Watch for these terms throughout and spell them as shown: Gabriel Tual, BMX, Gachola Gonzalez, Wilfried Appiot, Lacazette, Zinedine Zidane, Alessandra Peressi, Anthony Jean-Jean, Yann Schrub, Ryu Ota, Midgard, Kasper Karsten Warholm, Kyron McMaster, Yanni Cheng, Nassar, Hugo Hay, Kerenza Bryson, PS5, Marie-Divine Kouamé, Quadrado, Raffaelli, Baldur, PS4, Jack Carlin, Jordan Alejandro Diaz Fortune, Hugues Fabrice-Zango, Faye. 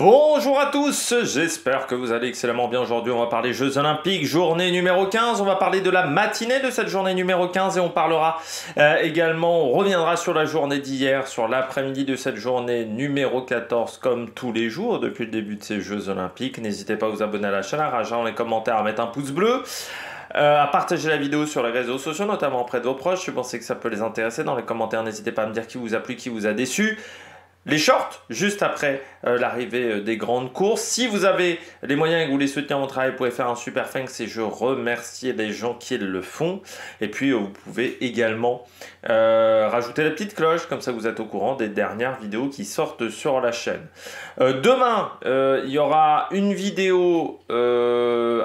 Bonjour à tous, j'espère que vous allez excellemment bien. Aujourd'hui, on va parler Jeux Olympiques, journée numéro 15. On va parler de la matinée de cette journée numéro 15 et on parlera également, on reviendra sur la journée d'hier, sur l'après-midi de cette journée numéro 14, comme tous les jours depuis le début de ces Jeux Olympiques. N'hésitez pas à vous abonner à la chaîne, à rager dans les commentaires, à mettre un pouce bleu, à partager la vidéo sur les réseaux sociaux, notamment auprès de vos proches. Je pensais que ça peut les intéresser. Dans les commentaires, n'hésitez pas à me dire qui vous a plu, qui vous a déçu. Les shorts, juste après l'arrivée des grandes courses. Si vous avez les moyens et que vous les soutenir mon travail, vous pouvez faire un super thanks et je remercie les gens qui le font. Et puis, vous pouvez également rajouter la petite cloche, comme ça vous êtes au courant des dernières vidéos qui sortent sur la chaîne. Demain, il y aura une vidéo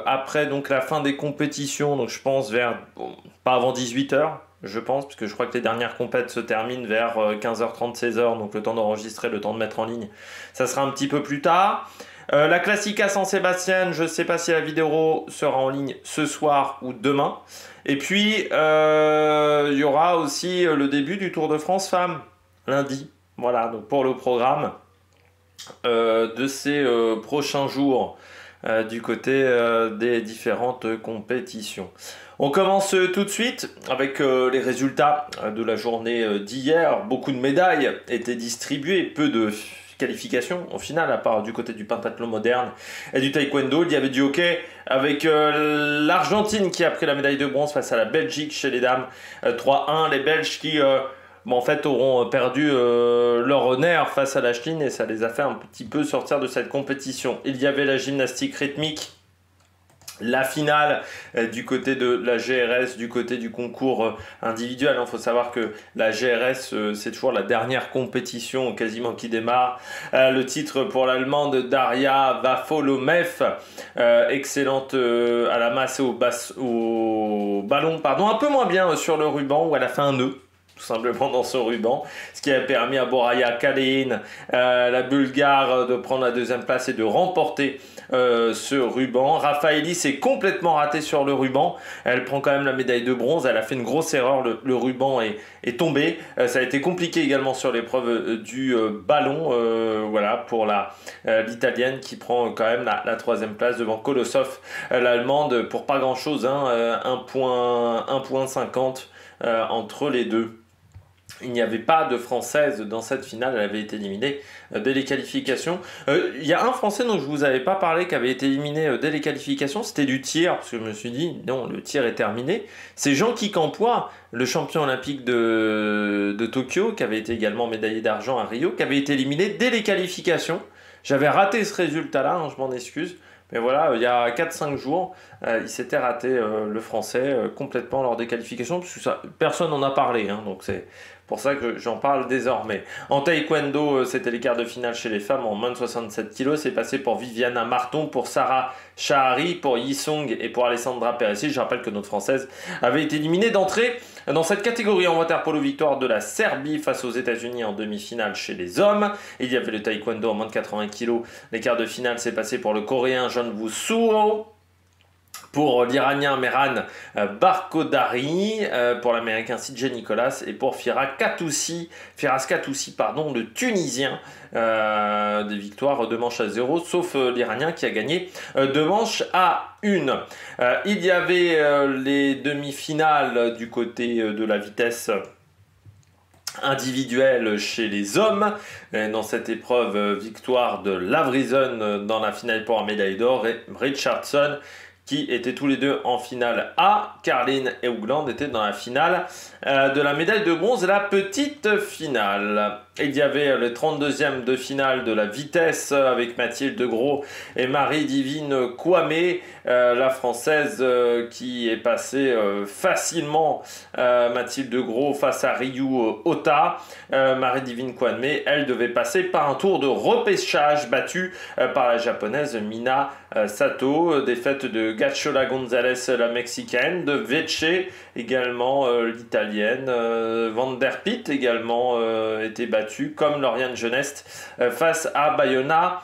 après donc, la fin des compétitions, donc je pense vers, bon, pas avant 18 h. Je pense, puisque je crois que les dernières compètes se terminent vers 15 h 30, 16 h, donc le temps d'enregistrer, le temps de mettre en ligne, ça sera un petit peu plus tard. La Classica San-Sébastien, je ne sais pas si la vidéo sera en ligne ce soir ou demain. Et puis, il y aura aussi le début du Tour de France Femmes, lundi. Voilà, donc pour le programme de ces prochains jours du côté des différentes compétitions. On commence tout de suite avec les résultats de la journée d'hier. Beaucoup de médailles étaient distribuées, peu de qualifications au final, à part du côté du pentathlon moderne et du taekwondo. Il y avait du hockey avec l'Argentine qui a pris la médaille de bronze face à la Belgique chez les dames 3-1. Les Belges qui en fait, auront perdu leur honneur face à la Chine et ça les a fait un petit peu sortir de cette compétition. Il y avait la gymnastique rythmique. La finale du côté de la GRS, du côté du concours individuel. Il faut savoir que la GRS, c'est toujours la dernière compétition quasiment qui démarre. Le titre pour l'Allemande Daria Vafolomef, excellente à la masse et au ballon, pardon, un peu moins bien sur le ruban où elle a fait un nœud, tout simplement dans ce ruban, ce qui a permis à Boraya Kaline, la Bulgare, de prendre la deuxième place et de remporter ce ruban. Raffaelli s'est complètement ratée sur le ruban, elle prend quand même la médaille de bronze, elle a fait une grosse erreur, le ruban est tombé, ça a été compliqué également sur l'épreuve du ballon, voilà pour l'Italienne qui prend quand même la troisième place devant Kolosov, l'Allemande, pour pas grand chose, hein, 1,50 entre les deux. Il n'y avait pas de Française dans cette finale, elle avait été éliminée dès les qualifications. Il y a un Français dont je ne vous avais pas parlé qui avait été éliminé dès les qualifications, c'était du tir, parce que je me suis dit, non, le tir est terminé. C'est Jean-Kicampoi, le champion olympique de Tokyo, qui avait été également médaillé d'argent à Rio, qui avait été éliminé dès les qualifications. J'avais raté ce résultat-là, hein, je m'en excuse. Mais voilà, il y a 4-5 jours, il s'était raté le Français complètement lors des qualifications, parce que ça, personne n'en a parlé, hein, donc c'est pour ça que j'en parle désormais. En taekwondo, c'était les quarts de finale chez les femmes en moins de 67 kg. C'est passé pour Viviana Marton, pour Sarah Chahari, pour Yi Song et pour Alessandra Peressi. Je rappelle que notre Française avait été éliminée d'entrée dans cette catégorie. En waterpolo, victoire de la Serbie face aux États-Unis en demi-finale chez les hommes. Il y avait le taekwondo en moins de 80 kg. Les quarts de finale, c'est passé pour le Coréen Jeon Woo-sou, pour l'Iranien Mehran Barkodari, pour l'Américain CJ Nicolas et pour Firas Katoussi, pardon, le Tunisien, des victoires de manche à 0, sauf l'Iranien qui a gagné de manche à 1. Il y avait les demi-finales du côté de la vitesse individuelle chez les hommes. Et dans cette épreuve, victoire de Lavrizen dans la finale pour la médaille d'or et Richardson, qui étaient tous les deux en finale A. Carlin et Ougland étaient dans la finale de la médaille de bronze, la petite finale. Et il y avait le 32e de finale de la vitesse avec Mathilde Gros et Marie-Divine Kouamé, la Française qui est passée facilement, Mathilde Gros face à Ryu Ota. Marie-Divine Kouamé, elle devait passer par un tour de repêchage, battue par la Japonaise Mina Sato. Défaite de Gachola Gonzalez, la Mexicaine, de Vecce également, l'Italienne, Van Der Pitt également était battue, comme Lauriane Genest face à Bayona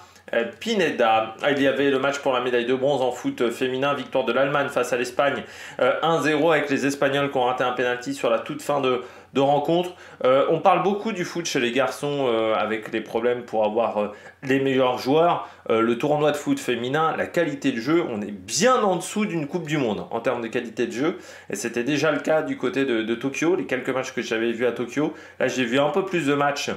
Pineda. Il y avait le match pour la médaille de bronze en foot féminin, victoire de l'Allemagne face à l'Espagne 1-0 avec les Espagnols qui ont raté un penalty sur la toute fin de rencontre. On parle beaucoup du foot chez les garçons avec les problèmes pour avoir les meilleurs joueurs. Le tournoi de foot féminin, la qualité de jeu, on est bien en dessous d'une Coupe du Monde en termes de qualité de jeu. Et c'était déjà le cas du côté de Tokyo, les quelques matchs que j'avais vus à Tokyo. Là, j'ai vu un peu plus de matchs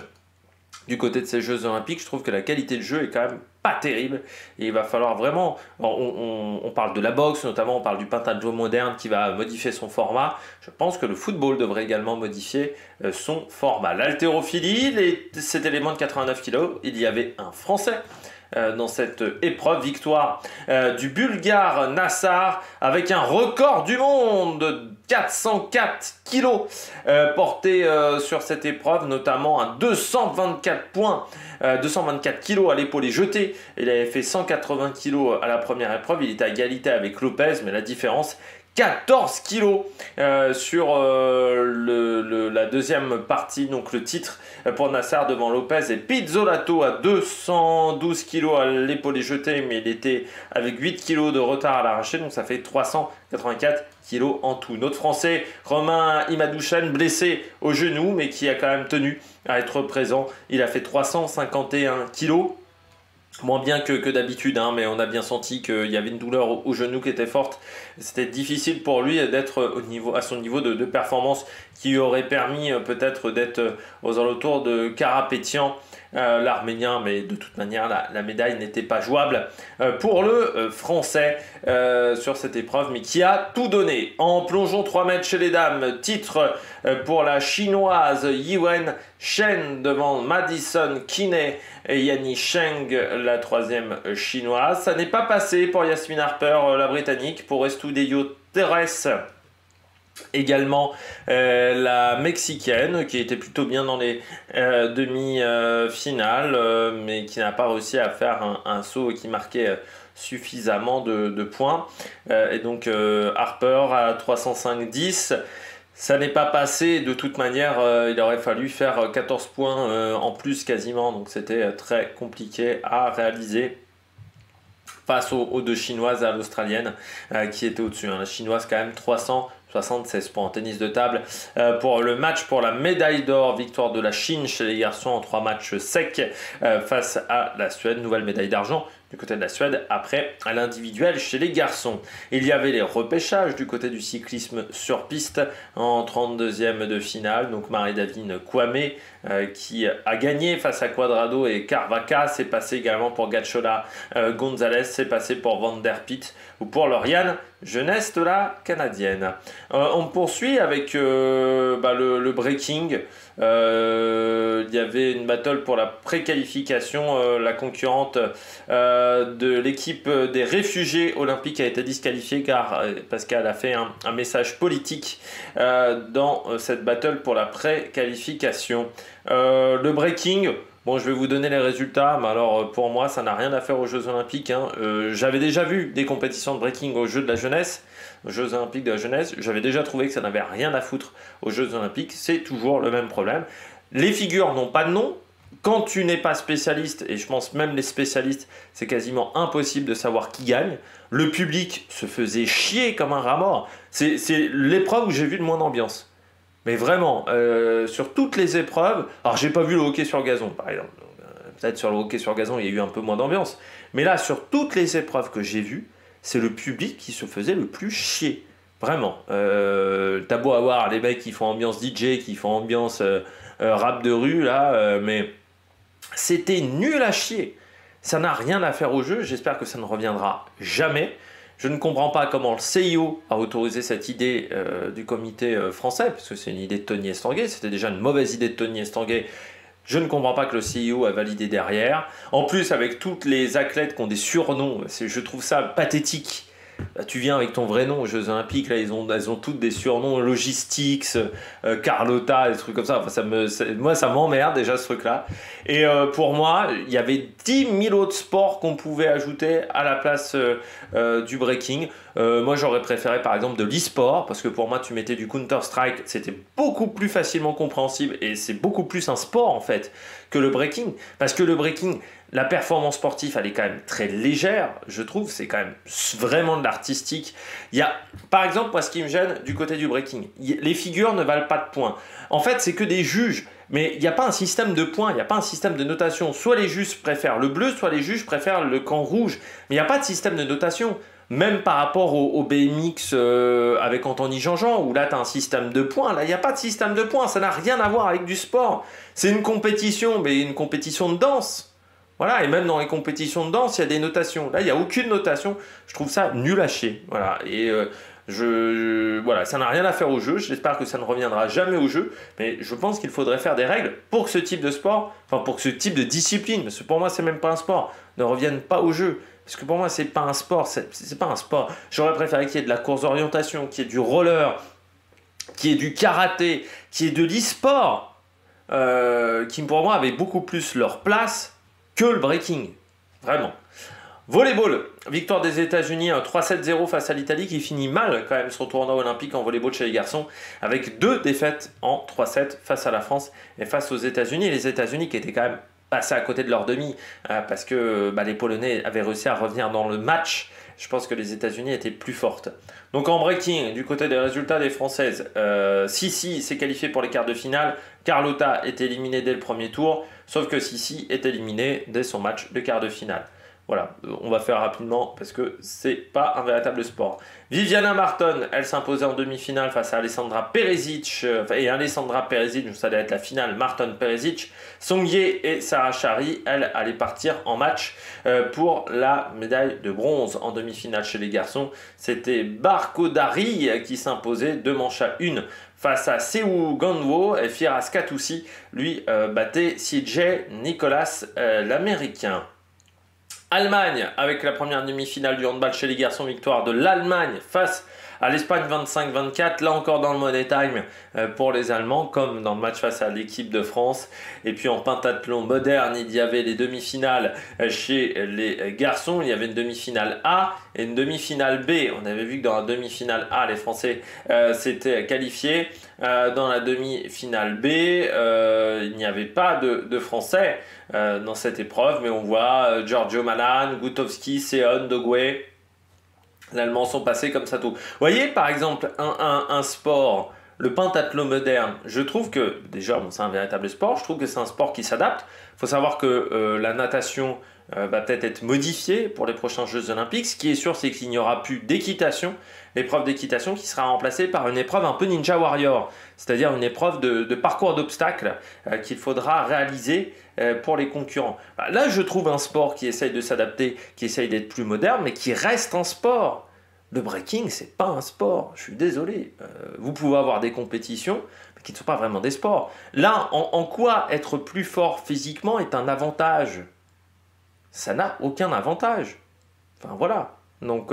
du côté de ces Jeux Olympiques. Je trouve que la qualité de jeu est quand même pas terrible. Et il va falloir vraiment... On parle de la boxe, notamment on parle du pentathlon moderne qui va modifier son format. Je pense que le football devrait également modifier son format. L'haltérophilie, c'était les moins de 89 kg. Il y avait un Français dans cette épreuve. Victoire du Bulgare Nassar avec un record du monde, 404 kilos portés sur cette épreuve, notamment un 224 points, 224 kilos à l'épaule et jeté. Il avait fait 180 kilos à la première épreuve, il était à égalité avec Lopez, mais la différence, 14 kilos sur la deuxième partie, donc le titre pour Nassar devant Lopez et Pizzolato à 212 kilos à l'épaule et jeté, mais il était avec 8 kilos de retard à l'arraché, donc ça fait 384 kilos en tout. Notre Français, Romain Imadouchen, blessé au genou, mais qui a quand même tenu à être présent. Il a fait 351 kilos. Moins bien que d'habitude, hein, mais on a bien senti qu'il y avait une douleur au genou qui était forte. C'était difficile pour lui d'être à son niveau de performance qui aurait permis peut-être d'être aux alentours de Karapétian, l'Arménien, mais de toute manière la médaille n'était pas jouable pour le Français sur cette épreuve, mais qui a tout donné. En plongeon 3 mètres chez les dames, titre pour la Chinoise Yiwen Shen devant Madison Kinney et Yanni Cheng, la troisième Chinoise. Ça n'est pas passé pour Yasmine Harper, la Britannique, pour Estudio Terres également, la Mexicaine, qui était plutôt bien dans les demi-finales, mais qui n'a pas réussi à faire un saut qui marquait suffisamment de points. Et donc Harper à 305-10. Ça n'est pas passé, de toute manière, il aurait fallu faire 14 points en plus quasiment, donc c'était très compliqué à réaliser face aux deux Chinoises et à l'Australienne qui était au-dessus. Hein. La Chinoise quand même 376 points en tennis de table. Pour le match pour la médaille d'or, victoire de la Chine chez les garçons en 3 matchs secs face à la Suède. Nouvelle médaille d'argent du côté de la Suède après à l'individuel chez les garçons. Il y avait les repêchages du côté du cyclisme sur piste en 32e de finale. Donc Marie-Divine Kouamé qui a gagné face à Quadrado et Carvaca. C'est passé également pour Gachola Gonzalez. C'est passé pour Van Der Pitt ou pour Lauriane Genest, la Canadienne. On poursuit avec le breaking. Il y avait une battle pour la préqualification. La concurrente de l'équipe des réfugiés olympiques a été disqualifiée parce qu'elle a fait un message politique dans cette battle pour la préqualification. Le breaking, bon, je vais vous donner les résultats, mais alors pour moi ça n'a rien à faire aux Jeux Olympiques. Hein. J'avais déjà vu des compétitions de breaking aux Jeux de la jeunesse, aux Jeux Olympiques de la jeunesse. J'avais déjà trouvé que ça n'avait rien à foutre aux Jeux Olympiques. C'est toujours le même problème. Les figures n'ont pas de nom. Quand tu n'es pas spécialiste, et je pense même les spécialistes, c'est quasiment impossible de savoir qui gagne. Le public se faisait chier comme un rat mort. C'est l'épreuve où j'ai vu le moins d'ambiance. Mais vraiment, sur toutes les épreuves... Alors, j'ai pas vu le hockey sur gazon, par exemple. Peut-être sur le hockey sur gazon, il y a eu un peu moins d'ambiance. Mais là, sur toutes les épreuves que j'ai vues, c'est le public qui se faisait le plus chier. Vraiment. T'as beau avoir les mecs qui font ambiance DJ, qui font ambiance rap de rue, là, mais... C'était nul à chier. Ça n'a rien à faire au jeu. J'espère que ça ne reviendra jamais. Je ne comprends pas comment le CIO a autorisé cette idée du comité français, parce que c'est une idée de Tony Estanguet. C'était déjà une mauvaise idée de Tony Estanguet. Je ne comprends pas que le CIO a validé derrière. En plus, avec toutes les athlètes qui ont des surnoms, je trouve ça pathétique. Là, tu viens avec ton vrai nom aux Jeux Olympiques, là, elles ont toutes des surnoms logistiques, Carlota, des trucs comme ça. Enfin, moi, ça m'emmerde déjà ce truc-là. Et pour moi, il y avait 10 000 autres sports qu'on pouvait ajouter à la place du breaking. Moi, j'aurais préféré par exemple de l'e-sport, parce que pour moi, tu mettais du Counter-Strike, c'était beaucoup plus facilement compréhensible et c'est beaucoup plus un sport en fait que le breaking. Parce que le breaking, la performance sportive, elle est quand même très légère, je trouve. C'est quand même vraiment de l'artistique. Il y a, par exemple, moi, ce qui me gêne du côté du breaking, les figures ne valent pas de points. En fait, c'est que des juges. Mais il n'y a pas un système de points, il n'y a pas un système de notation. Soit les juges préfèrent le bleu, soit les juges préfèrent le camp rouge. Mais il n'y a pas de système de notation. Même par rapport au BMX avec Anthony Jean-Jean, où là, tu as un système de points. Là, il n'y a pas de système de points. Ça n'a rien à voir avec du sport. C'est une compétition, mais une compétition de danse. Voilà, et même dans les compétitions de danse, il y a des notations. Là, il n'y a aucune notation. Je trouve ça nul à chier. Voilà, et... voilà, ça n'a rien à faire au jeu. J'espère que ça ne reviendra jamais au jeu, mais je pense qu'il faudrait faire des règles pour que ce type de sport, enfin pour que ce type de discipline, parce que pour moi c'est même pas un sport, ne revienne pas au jeu, parce que pour moi c'est pas un sport, c'est pas un sport. J'aurais préféré qu'il y ait de la course d'orientation, qu'il y ait du roller, qu'il y ait du karaté, qu'il y ait de l'e-sport, qui pour moi avaient beaucoup plus leur place que le breaking, vraiment. Volleyball, victoire des États-Unis 3-7-0 face à l'Italie qui finit mal quand même son tournoi olympique en volleyball chez les garçons avec deux défaites en 3-7 face à la France et face aux États-Unis. Et les États-Unis qui étaient quand même passés à côté de leur demi parce que les Polonais avaient réussi à revenir dans le match. Je pense que les États-Unis étaient plus fortes. Donc en breaking, du côté des résultats des Françaises, Sisi s'est qualifiée pour les quarts de finale. Carlota est éliminée dès le premier tour, sauf que Sisi est éliminée dès son match de quart de finale. Voilà, on va faire rapidement parce que c'est pas un véritable sport. Viviana Marton, elle s'imposait en demi-finale face à Alessandra Peressi. Et Alessandra Peressi, donc ça allait être la finale, Marton Perezic. Songier et Sarah Chahari, elles allaient partir en match pour la médaille de bronze en demi-finale chez les garçons. C'était Barkodari qui s'imposait 2 manches à 1. Face à Jeon Woo-sou et Firas Katoussi, lui battait CJ Nicolas, l'américain. Allemagne, avec la première demi-finale du handball chez les garçons, victoire de l'Allemagne face à l'Espagne 25-24. Là encore dans le money time pour les Allemands, comme dans le match face à l'équipe de France. Et puis en pentathlon moderne, il y avait les demi-finales chez les garçons. Il y avait une demi-finale A et une demi-finale B. On avait vu que dans la demi-finale A, les Français s'étaient qualifiés. Dans la demi-finale B, il n'y avait pas de Français dans cette épreuve, mais on voit Giorgio Malan, Gutowski, Seon, Dogwe. L'Allemand sont passés comme ça tout. Vous voyez, par exemple, un sport, le pentathlon moderne, je trouve que, déjà, bon, c'est un véritable sport, je trouve que c'est un sport qui s'adapte. Il faut savoir que la natation va peut-être être modifiée pour les prochains Jeux Olympiques. Ce qui est sûr, c'est qu'il n'y aura plus d'équitation. L'épreuve d'équitation qui sera remplacée par une épreuve un peu Ninja Warrior, c'est-à-dire une épreuve de parcours d'obstacles qu'il faudra réaliser pour les concurrents. Là, je trouve un sport qui essaye de s'adapter, qui essaye d'être plus moderne, mais qui reste un sport. Le breaking, c'est pas un sport, je suis désolé. Vous pouvez avoir des compétitions qui ne sont pas vraiment des sports. Là, en quoi être plus fort physiquement est un avantage? Ça n'a aucun avantage. Enfin, voilà. Donc...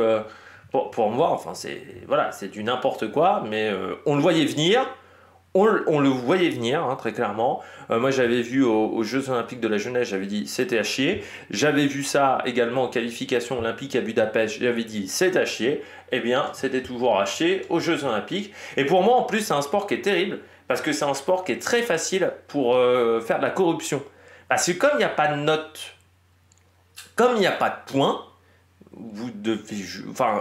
pour moi, enfin, c'est voilà, c'est du n'importe quoi, mais on le voyait venir, on le voyait venir, hein, très clairement. Moi, j'avais vu aux Jeux Olympiques de la Jeunesse, j'avais dit c'était à chier. J'avais vu ça également en qualification olympique à Budapest, j'avais dit c'est à chier. Eh bien, c'était toujours à chier aux Jeux Olympiques. Et pour moi, en plus, c'est un sport qui est terrible, parce que c'est un sport qui est très facile pour faire de la corruption. Parce que comme il n'y a pas de notes, comme il n'y a pas de points,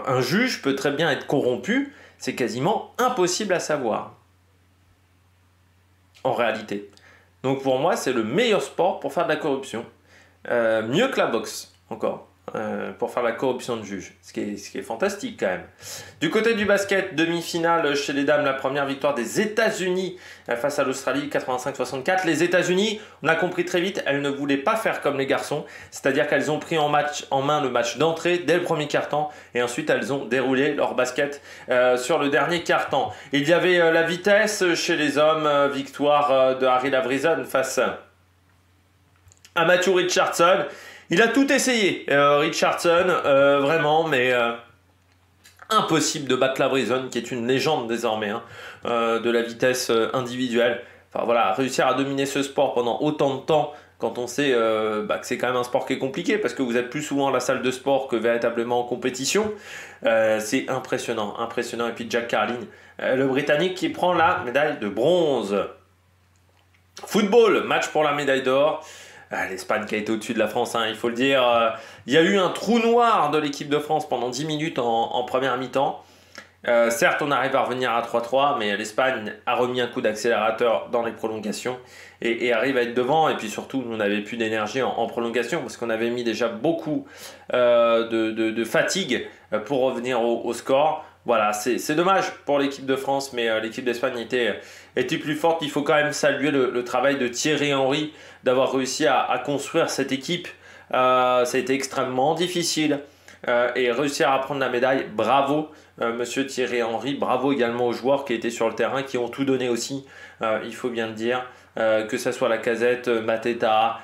un juge peut très bien être corrompu, c'est quasiment impossible à savoir en réalité. Donc pour moi c'est le meilleur sport pour faire de la corruption, mieux que la boxe encore, pour faire de la corruption de juge, ce qui est fantastique quand même. Du côté du basket, demi-finale chez les dames, la première victoire des États-Unis face à l'Australie 85-64. Les États-Unis, on a compris très vite, elles ne voulaient pas faire comme les garçons, c'est-à-dire qu'elles ont pris en main le match d'entrée dès le premier quart-temps et ensuite elles ont déroulé leur basket sur le dernier quart-temps. Il y avait la vitesse chez les hommes, victoire de Harry Lavrizen face à Mathieu Richardson. Il a tout essayé, Richardson, vraiment, mais impossible de battre Lavrizen, qui est une légende désormais, hein, de la vitesse individuelle. Enfin voilà, réussir à dominer ce sport pendant autant de temps, quand on sait que c'est quand même un sport qui est compliqué, parce que vous êtes plus souvent à la salle de sport que véritablement en compétition, c'est impressionnant, impressionnant. Et puis Jack Carlin, le Britannique qui prend la médaille de bronze. Football, match pour la médaille d'or. L'Espagne qui a été au-dessus de la France, hein, il faut le dire. Il y a eu un trou noir de l'équipe de France pendant 10 minutes en première mi-temps. Certes, on arrive à revenir à 3-3, mais l'Espagne a remis un coup d'accélérateur dans les prolongations et arrive à être devant. Et puis surtout, on n'avait plus d'énergie en prolongation parce qu'on avait mis déjà beaucoup de fatigue pour revenir au score. Voilà, c'est dommage pour l'équipe de France, mais l'équipe d'Espagne était plus forte. Il faut quand même saluer le travail de Thierry Henry d'avoir réussi à construire cette équipe. Ça a été extrêmement difficile. Et réussir à prendre la médaille, bravo monsieur Thierry Henry, bravo également aux joueurs qui étaient sur le terrain, qui ont tout donné aussi, il faut bien le dire, que ça soit Lacazette, Mateta,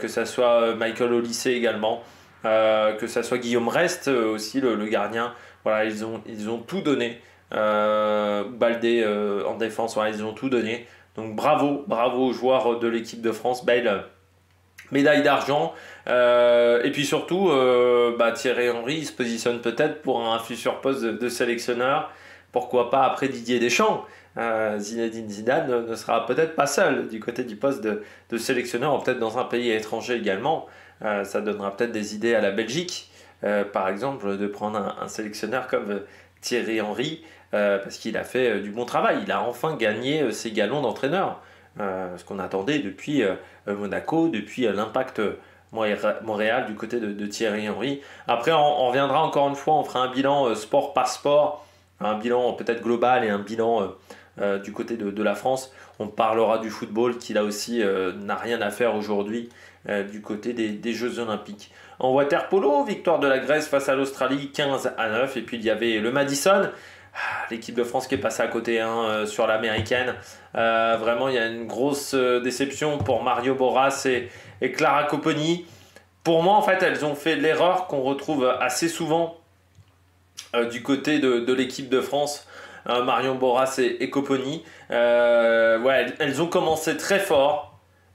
que ça soit Michael Olise également, que ça soit Guillaume Rest aussi, le gardien, voilà, ils ont tout donné, Baldé en défense, voilà, ils ont tout donné, donc bravo aux joueurs de l'équipe de France, belle médaille d'argent, et puis surtout, Thierry Henry il se positionne peut-être pour un futur poste de sélectionneur, pourquoi pas après Didier Deschamps, Zinedine Zidane ne sera peut-être pas seul du côté du poste de sélectionneur, peut-être dans un pays étranger également, ça donnera peut-être des idées à la Belgique, par exemple, de prendre un sélectionneur comme Thierry Henry, parce qu'il a fait du bon travail, il a enfin gagné ses galons d'entraîneur. Ce qu'on attendait depuis Monaco, depuis l'Impact Montréal du côté de Thierry Henry. Après, on reviendra encore une fois, on fera un bilan sport par sport, un bilan peut-être global et un bilan du côté de la France. On parlera du football qui là aussi n'a rien à faire aujourd'hui du côté des Jeux Olympiques. En water polo, victoire de la Grèce face à l'Australie 15-9. Et puis il y avait le Madison. L'équipe de France qui est passée à côté sur l'américaine. Vraiment, il y a une grosse déception pour Mario Boras et Clara Kopony. Pour moi, en fait, elles ont fait l'erreur qu'on retrouve assez souvent du côté de l'équipe de France. Marion Boras et Kopony. Elles ont commencé très fort.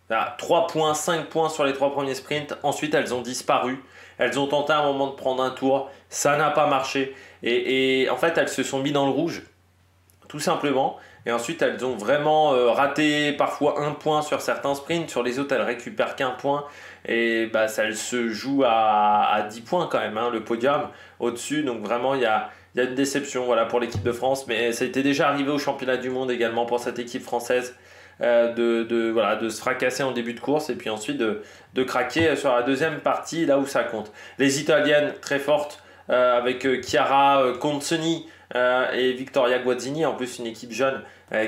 Là, 3 points, 5 points sur les 3 premiers sprints. Ensuite, elles ont disparu. Elles ont tenté à un moment de prendre un tour. Ça n'a pas marché. Et en fait, elles se sont mises dans le rouge, tout simplement. Et ensuite, elles ont vraiment raté parfois un point sur certains sprints. Sur les autres, elles récupèrent qu'un point. Et elles se jouent à 10 points quand même, hein, le podium au-dessus. Donc vraiment, il y a une déception voilà, pour l'équipe de France. Mais ça a été déjà arrivé au championnat du monde également pour cette équipe française. De se fracasser en début de course et puis ensuite de craquer sur la deuxième partie là où ça compte. Les Italiennes très fortes avec Chiara Consoni et Victoria Guazzini, en plus une équipe jeune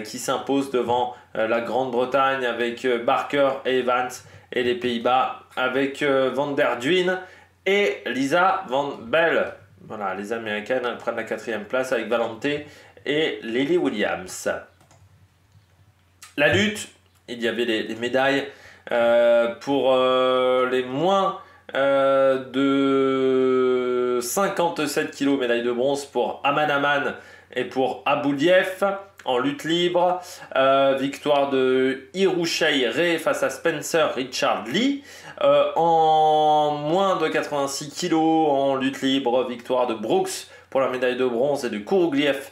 qui s'impose devant la Grande-Bretagne avec Barker et Evans et les Pays-Bas avec Van Der Duyn et Lisa Van Bell. Voilà, les Américaines elles prennent la quatrième place avec Valente et Lily Williams. La lutte, il y avait les médailles pour les moins de 57 kg, médaille de bronze pour Aman Aman et pour Aboulief en lutte libre. Victoire de Hirushei Rei face à Spencer Richard Lee. En moins de 86 kg en lutte libre, victoire de Brooks pour la médaille de bronze et de Kourougliev.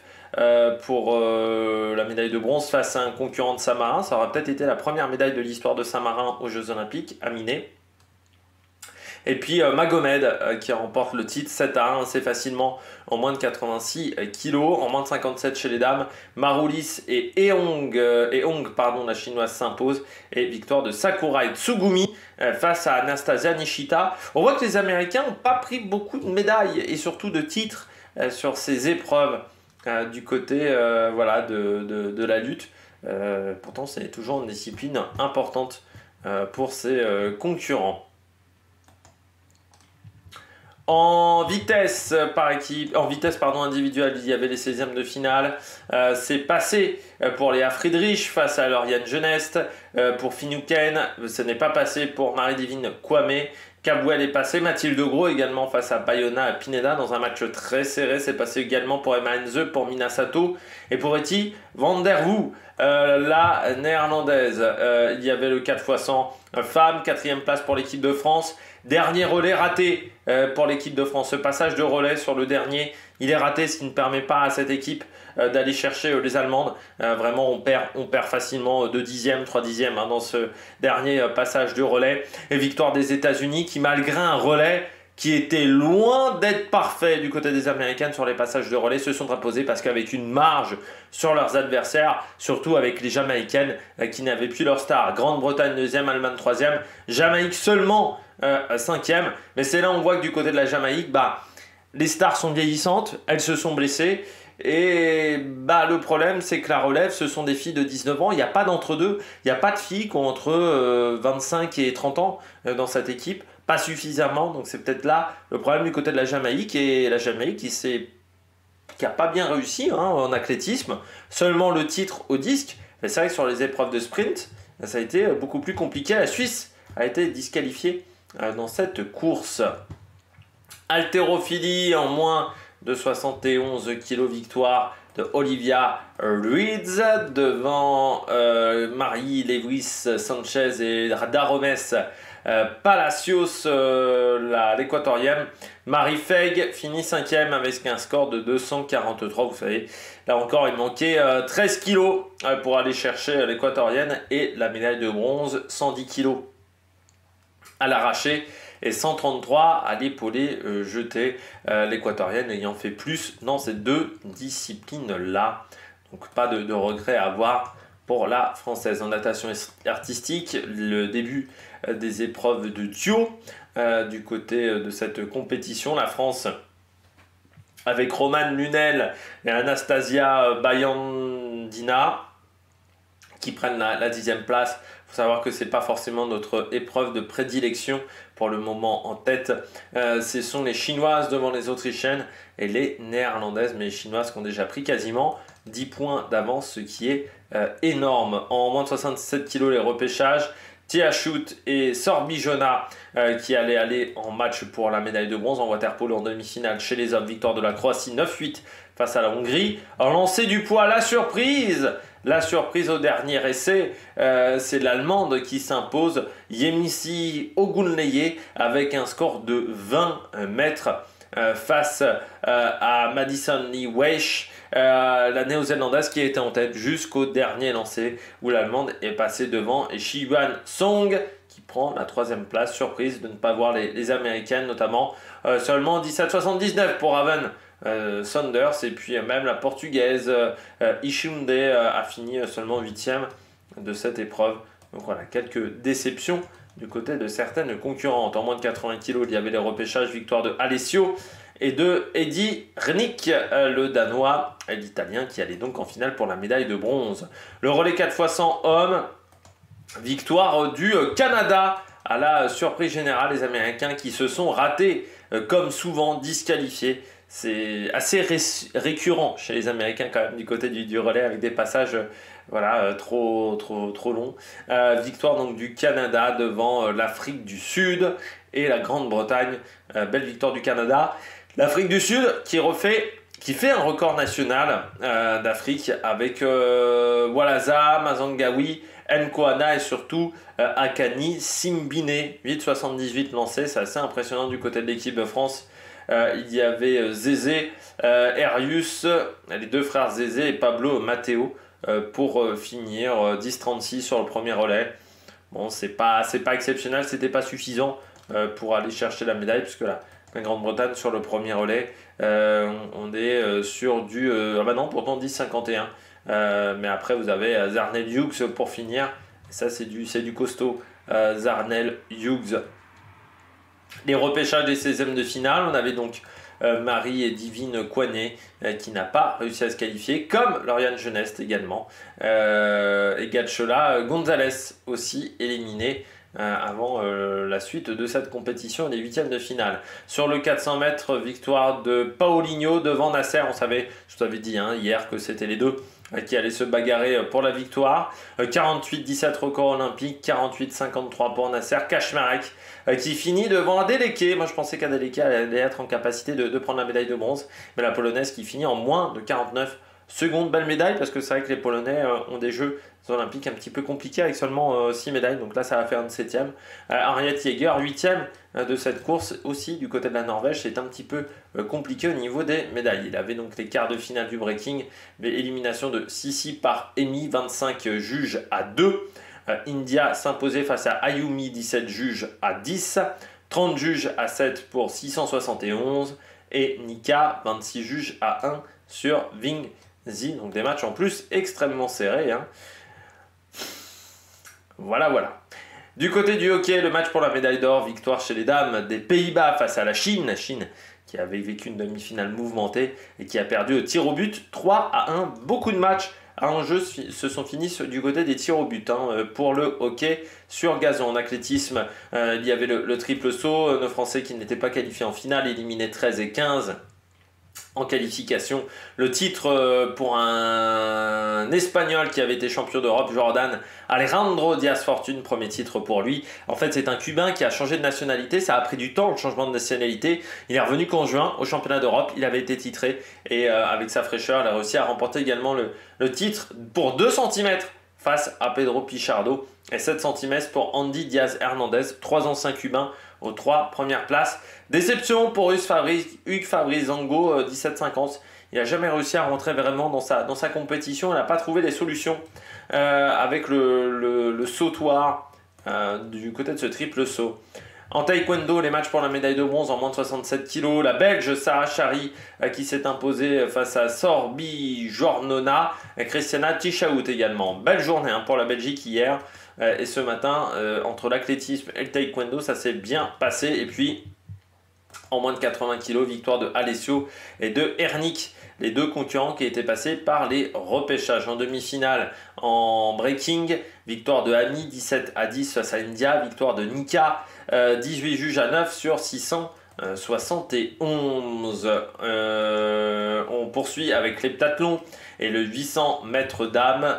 Pour la médaille de bronze face à un concurrent de Saint-Marin. Ça aura peut-être été la première médaille de l'histoire de Saint-Marin aux Jeux Olympiques, à Miné. Et puis Magomed qui remporte le titre 7-1 assez facilement en moins de 86 kg, en moins de 57 chez les dames. Maroulis et Eong, la chinoise s'impose. Et victoire de Sakurai Tsugumi face à Anastasia Nishita. On voit que les Américains n'ont pas pris beaucoup de médailles et surtout de titres sur ces épreuves. Du côté de la lutte. Pourtant, c'est toujours une discipline importante pour ses concurrents. En vitesse par équipe, individuelle, il y avait les 16e de finale. C'est passé pour Léa Friedrich face à Lauriane Genest. Pour Finucane, ce n'est pas passé pour Marie-Divine Kouamé. Cabouel est passé, Mathilde Gros également face à Bayona à Pineda dans un match très serré. C'est passé également pour Emma Henze, pour Minasato et pour Eti Van Der Woo, la néerlandaise. Il y avait le 4x100 femmes, 4e place pour l'équipe de France. Dernier relais raté pour l'équipe de France. Ce passage de relais sur le dernier, il est raté, ce qui ne permet pas à cette équipe d'aller chercher les Allemandes. Vraiment, on perd facilement 2 dixièmes, 3 dixièmes dans ce dernier passage de relais. Et victoire des États-Unis qui, malgré un relais qui était loin d'être parfait du côté des Américaines sur les passages de relais, se sont imposés parce qu'avec une marge sur leurs adversaires, surtout avec les Jamaïcaines qui n'avaient plus leur star. Grande-Bretagne 2e, Allemagne 3e, Jamaïque seulement 5e. Mais c'est là on voit que du côté de la Jamaïque, les stars sont vieillissantes, elles se sont blessées. Et le problème, c'est que la relève, ce sont des filles de 19 ans. Il n'y a pas d'entre-deux. Il n'y a pas de filles qui ont entre 25 et 30 ans dans cette équipe. Pas suffisamment. Donc c'est peut-être là le problème du côté de la Jamaïque. Et la Jamaïque qui n'a pas bien réussi en athlétisme. Seulement le titre au disque. Mais c'est vrai que sur les épreuves de sprint, ça a été beaucoup plus compliqué. La Suisse a été disqualifiée dans cette course. Haltérophilie en moins de 71 kg, victoire de Olivia Ruiz devant Marie-Lewis Sanchez et Daromes Palacios, l'équatorienne. Marie Feig finit 5e avec un score de 243. Vous savez, là encore, il manquait 13 kg pour aller chercher l'équatorienne et la médaille de bronze, 110 kg à l'arraché. Et 133 à l'épaulé jeté, l'équatorienne ayant fait plus dans ces deux disciplines-là. Donc pas de regret à avoir pour la française. En natation artistique, le début des épreuves de duo du côté de cette compétition. La France avec Romane Lunel et Anastasia Bayandina qui prennent la 10e place. Il faut savoir que ce n'est pas forcément notre épreuve de prédilection pour le moment en tête. Ce sont les Chinoises devant les Autrichiennes et les Néerlandaises, mais les Chinoises qui ont déjà pris quasiment 10 points d'avance, ce qui est énorme. En moins de 67 kg, les repêchages, Tia Schutt et Sorbijona qui allaient aller en match pour la médaille de bronze en waterpolo en demi-finale chez les hommes. Victoire de la Croatie 9-8 face à la Hongrie. En lancer du poids, la surprise au dernier essai, c'est l'Allemande qui s'impose, Yemisi Ogunleye, avec un score de 20 mètres face à Madison Lee Weish, la néo-zélandaise qui était en tête jusqu'au dernier lancer où l'Allemande est passée devant. Et Yi Song qui prend la 3e place, surprise de ne pas voir les Américaines notamment, seulement 17,79 pour Haven Saunders, et puis même la portugaise Ishunde a fini seulement 8e de cette épreuve. Donc voilà, quelques déceptions du côté de certaines concurrentes. En moins de 80 kg, il y avait les repêchages, victoire de Alessio et de Eddy Rnick, le Danois et l'Italien qui allait donc en finale pour la médaille de bronze. Le relais 4x100 hommes, victoire du Canada à la surprise générale. Les Américains qui se sont ratés, comme souvent disqualifiés. C'est assez récurrent chez les Américains quand même du côté du relais avec des passages trop longs. Victoire donc du Canada devant l'Afrique du Sud et la Grande-Bretagne. Belle victoire du Canada. L'Afrique du Sud qui fait un record national d'Afrique avec Walaza, Mazangawi, Nkoana et surtout Akani Simbine. 8,78 lancés, c'est assez impressionnant du côté de l'équipe de France. Il y avait Zézé, Arius, les deux frères Zézé et Pablo Matteo pour finir 10,36 sur le premier relais. Bon, c'est pas exceptionnel, c'était pas suffisant pour aller chercher la médaille, puisque la Grande-Bretagne sur le premier relais, on est sur du... non, pourtant 10,51. Mais après, vous avez Zarnell Hughes pour finir. Ça, c'est du costaud, Zarnell Hughes. Les repêchages des 16e de finale, on avait donc Marie-Divine Kouamé qui n'a pas réussi à se qualifier, comme Lauriane Genest également. Et Gatchola Gonzalez aussi éliminé avant la suite de cette compétition et des 8e de finale. Sur le 400 mètres, victoire de Paulinho devant Nassar. On savait, je vous avais dit hier que c'était les deux qui allaient se bagarrer pour la victoire. 48-17 record olympique, 48-53 pour Nassar. Kaczmarek qui finit devant Adeleke. Moi je pensais qu'Adeleke allait être en capacité de prendre la médaille de bronze, mais la Polonaise qui finit en moins de 49 seconde belle médaille, parce que c'est vrai que les Polonais ont des Jeux Olympiques un petit peu compliqués avec seulement 6 médailles, donc là ça va faire une 7e. Henriette Jäger, 8e de cette course aussi du côté de la Norvège, c'est un petit peu compliqué au niveau des médailles. Il avait donc les quarts de finale du breaking, l'élimination de Sisi par Emi, 25 juges à 2. India s'imposait face à Ayumi, 17 juges à 10, 30 juges à 7 pour 671, et Nika, 26 juges à 1 sur Ving Zi. Donc des matchs en plus extrêmement serrés, hein. Voilà, voilà. Du côté du hockey, le match pour la médaille d'or, victoire chez les dames des Pays-Bas face à la Chine. La Chine qui avait vécu une demi-finale mouvementée et qui a perdu au tir au but 3 à 1. Beaucoup de matchs à enjeu se sont finis du côté des tirs au but, hein, pour le hockey sur gazon. En athlétisme, il y avait le triple saut. Nos Français qui n'étaient pas qualifiés en finale, éliminés 13 et 15. En qualification, le titre pour un Espagnol qui avait été champion d'Europe, Jordan Alejandro Diaz Fortune, premier titre pour lui. En fait, c'est un Cubain qui a changé de nationalité, ça a pris du temps le changement de nationalité. Il est revenu qu'en juin au championnat d'Europe, il avait été titré et avec sa fraîcheur, il a réussi à remporter également le titre pour 2 cm face à Pedro Pichardo et 7 cm pour Andy Diaz Hernandez, 3 anciens Cubains aux 3 premières places. Déception pour Hugues Fabrice-Zango, 17,50. Il n'a jamais réussi à rentrer vraiment dans sa compétition. Il n'a pas trouvé les solutions avec le sautoir du côté de ce triple saut. En taekwondo, les matchs pour la médaille de bronze en moins de 67 kg. La Belge Sarah Chahari qui s'est imposée face à Sorbi Jornona et Christiana Tichaout également. Belle journée, hein, pour la Belgique hier. Et ce matin, entre l'athlétisme et le taekwondo, ça s'est bien passé. Et puis, en moins de 80 kg, victoire de Alessio et de Hernik, les deux concurrents qui étaient passés par les repêchages. En demi-finale, en breaking, victoire de Ami, 17 à 10 face à India. Victoire de Nika, 18 juges à 9 sur 671. On poursuit avec l'heptathlon et le 800 mètres dames.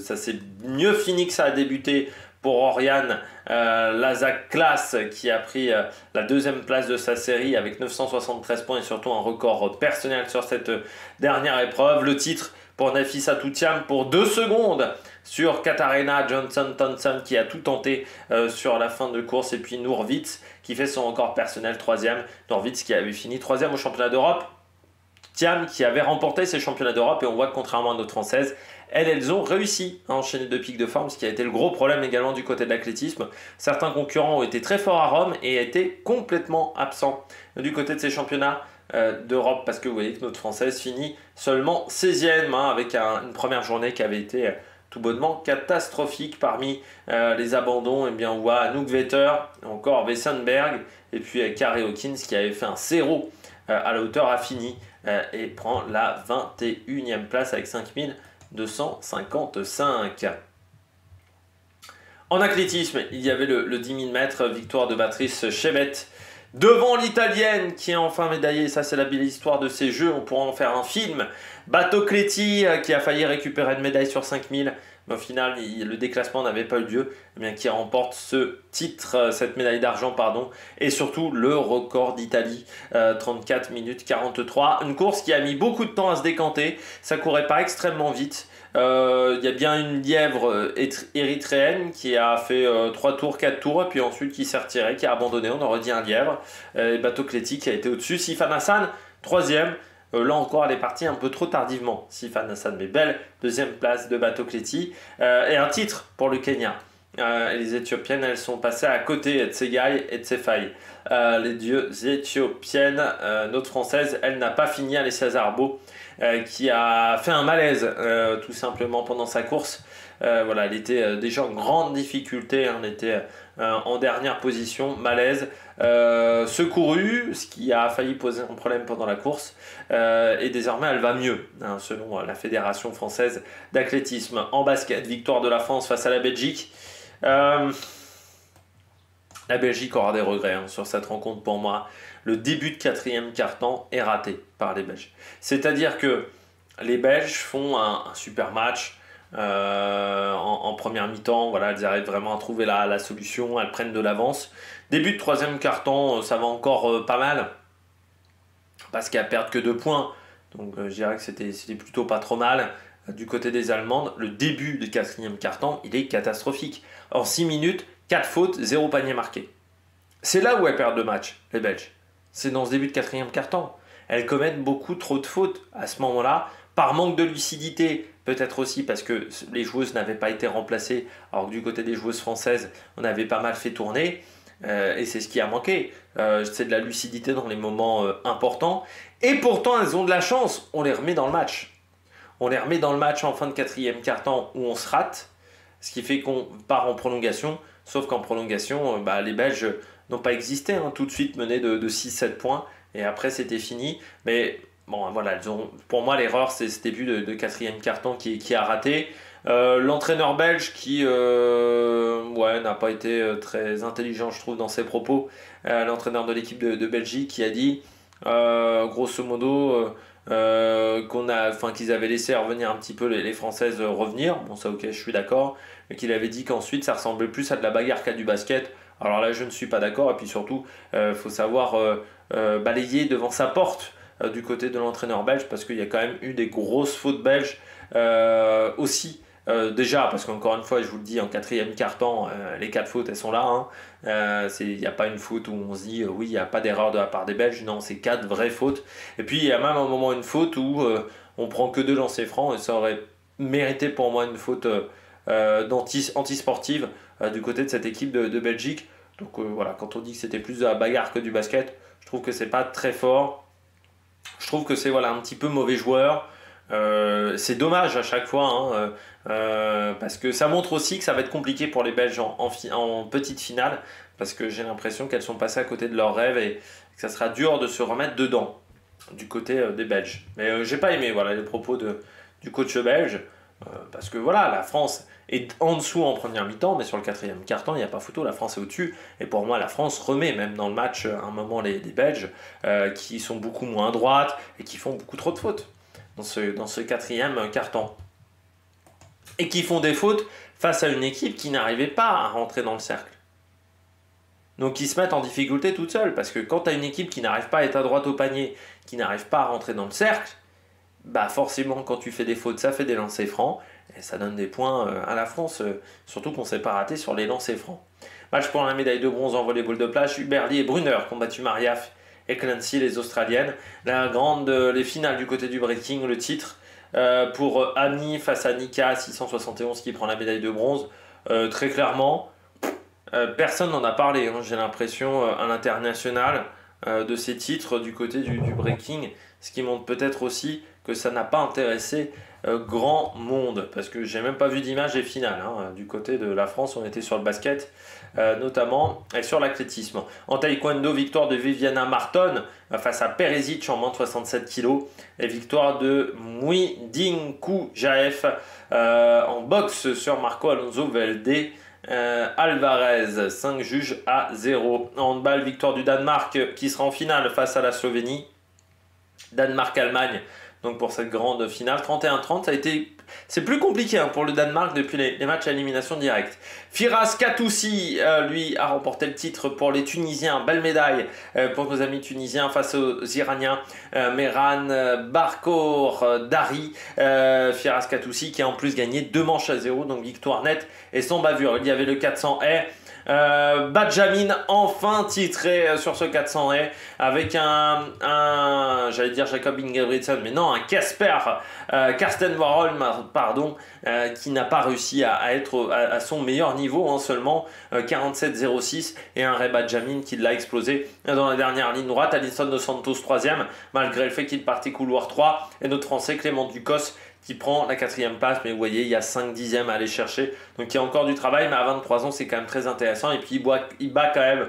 Ça s'est mieux fini que ça a débuté pour Oriane Lazac-Klaas qui a pris la 2e place de sa série avec 973 points et surtout un record personnel sur cette dernière épreuve. Le titre pour Nafisa Toutiam pour 2 secondes sur Katarina Johnson-Thompson qui a tout tenté sur la fin de course. Et puis Nourvitz qui fait son record personnel 3e. Nourvitz qui avait fini 3e au championnat d'Europe. Tiam qui avait remporté ces championnats d'Europe et on voit que contrairement à nos Françaises, elles ont réussi à enchaîner 2 pics de forme, ce qui a été le gros problème également du côté de l'athlétisme. Certains concurrents ont été très forts à Rome et étaient complètement absents du côté de ces championnats d'Europe, parce que vous voyez que notre Française finit seulement 16e, hein, avec une première journée qui avait été tout bonnement catastrophique. Parmi les abandons, eh bien, on voit Anouk Vetter, encore Wessenberg et puis Carey Hawkins qui avait fait un 0 à la hauteur, a fini et prend la 21e place avec 5255. En athlétisme, il y avait le 10 000 mètres, victoire de Patrice Chebet devant l'Italienne qui est enfin médaillée. Ça, c'est la belle histoire de ces Jeux, on pourra en faire un film. Battocletti qui a failli récupérer une médaille sur 5000, mais au final le déclassement n'avait pas eu lieu, eh bien, qui remporte ce titre, cette médaille d'argent pardon, et surtout le record d'Italie, 34 minutes 43, une course qui a mis beaucoup de temps à se décanter, ça courait pas extrêmement vite. Y a bien une lièvre érythréenne qui a fait 3 tours, 4 tours, et puis ensuite qui s'est retirée, qui a abandonné, on aurait dit un lièvre. Et Battocletti qui a été au-dessus, Sifan Hassan, 3e. Là encore, elle est partie un peu trop tardivement, Sifan Hassan, mais belle 2e place de Battocletti. Et un titre pour le Kenya. Les Éthiopiennes, elles sont passées à côté de Tsegaï et de Tsefai. Les Éthiopiennes, notre Française, elle n'a pas fini, Alessia Zarbo, qui a fait un malaise tout simplement pendant sa course. Voilà, elle était déjà en grande difficulté, hein, elle était en dernière position, malaise, secourue, ce qui a failli poser un problème pendant la course, et désormais elle va mieux, hein, selon la Fédération française d'athlétisme. En basket, victoire de la France face à la Belgique. La Belgique aura des regrets, hein, sur cette rencontre pour moi. Le début de 4e quart-temps est raté par les Belges. C'est-à-dire que les Belges font un super match en première mi-temps. Voilà, elles arrivent vraiment à trouver la solution, elles prennent de l'avance. Début de 3e quart-temps, ça va encore pas mal, parce qu'elles perdent que 2 points. Donc je dirais que c'était plutôt pas trop mal. Du côté des Allemandes, le début du quatrième quart-temps, il est catastrophique. En 6 minutes, 4 fautes, 0 panier marqué. C'est là où elles perdent le match, les Belges. C'est dans ce début de quatrième quart-temps. Elles commettent beaucoup trop de fautes à ce moment-là, par manque de lucidité, peut-être aussi parce que les joueuses n'avaient pas été remplacées, alors que du côté des joueuses françaises, on avait pas mal fait tourner, et c'est ce qui a manqué. C'est de la lucidité dans les moments importants, et pourtant elles ont de la chance, on les remet dans le match. On les remet dans le match en fin de quatrième quart-temps où on se rate, ce qui fait qu'on part en prolongation, sauf qu'en prolongation, les Belges n'ont pas existé, hein, tout de suite menées de 6-7 points, et après c'était fini, mais... Bon, voilà, pour moi, l'erreur, c'est ce début de quatrième carton qui a raté. L'entraîneur belge qui n'a pas été très intelligent, je trouve, dans ses propos. L'entraîneur de l'équipe de Belgique qui a dit, grosso modo, qu'ils avaient laissé revenir un petit peu les Françaises revenir. Bon, ça, ok, je suis d'accord. Mais qu'il avait dit qu'ensuite, ça ressemblait plus à de la bagarre qu'à du basket. Alors là, je ne suis pas d'accord. Et puis surtout, faut savoir balayer devant sa porte. Du côté de l'entraîneur belge, parce qu'il y a quand même eu des grosses fautes belges aussi. Déjà, parce qu'encore une fois, je vous le dis, en quatrième quart-temps, les 4 fautes, elles sont là. Il n'y a pas une faute où on se dit, oui, il n'y a pas d'erreur de la part des Belges. Non, c'est 4 vraies fautes. Et puis, il y a même un moment une faute où on prend que 2 lancers francs, et ça aurait mérité pour moi une faute anti-sportive du côté de cette équipe de Belgique. Donc voilà, quand on dit que c'était plus de la bagarre que du basket, je trouve que c'est pas très fort. Je trouve que c'est un petit peu mauvais joueur. C'est dommage à chaque fois, parce que ça montre aussi que ça va être compliqué pour les Belges en petite finale, parce que j'ai l'impression qu'elles sont passées à côté de leurs rêves et que ça sera dur de se remettre dedans du côté des Belges. Mais j'ai pas aimé les propos du coach belge, parce que la France est en dessous en première mi-temps, mais sur le quatrième quart-temps, il n'y a pas photo, la France est au-dessus. Et pour moi, la France remet même dans le match à un moment les Belges, qui sont beaucoup moins droites et qui font beaucoup trop de fautes dans ce quatrième quart-temps. Et qui font des fautes face à une équipe qui n'arrivait pas à rentrer dans le cercle. Donc ils se mettent en difficulté toute seule, parce que quand tu as une équipe qui n'arrive pas à être à droite au panier, qui n'arrive pas à rentrer dans le cercle, forcément, quand tu fais des fautes, ça fait des lancers francs, et ça donne des points à la France, surtout qu'on ne s'est pas raté sur les lancers francs. Match pour la médaille de bronze en volleyball de plage, Huberli et Brunner ont battu Mariaf et Clancy, les Australiennes. Les finales du côté du breaking, le titre pour Annie face à Nika, 671, qui prend la médaille de bronze. Très clairement, personne n'en a parlé, hein, j'ai l'impression, à l'international, de ces titres du côté du breaking, ce qui montre peut-être aussi que ça n'a pas intéressé grand monde, parce que j'ai même pas vu d'image des finales, hein. Du côté de la France, on était sur le basket notamment, et sur l'athlétisme. En taekwondo, victoire de Viviana Marton face à Perezic en moins de 67 kg, et victoire de Mui Dinku Jaef en boxe sur Marco Alonso Velde Alvarez, 5 juges à 0. En handball, victoire du Danemark qui sera en finale face à la Slovénie. Danemark-Allemagne, donc pour cette grande finale, 31-30, c'est plus compliqué pour le Danemark depuis les matchs à élimination directe. Firas Katoussi, lui, a remporté le titre pour les Tunisiens. Belle médaille pour nos amis tunisiens face aux Iraniens. Mehran Barkodari, Firas Katoussi qui a en plus gagné 2 manches à 0, donc victoire nette et sans bavure. Il y avait le 400 haies. Benjamin enfin titré sur ce 400 haies avec un j'allais dire Jacob Ingebrigtsen, mais non, un Kasper Karsten Warholm, qui n'a pas réussi à être à son meilleur niveau, hein, seulement 47-06, et un Ray Benjamin qui l'a explosé dans la dernière ligne droite. Alisson Dos Santos 3ème, malgré le fait qu'il partait couloir 3, et notre français Clément Ducos qui prend la 4e place, mais vous voyez, il y a 5 dixièmes à aller chercher, donc il y a encore du travail, mais à 23 ans, c'est quand même très intéressant. Et puis il bat quand même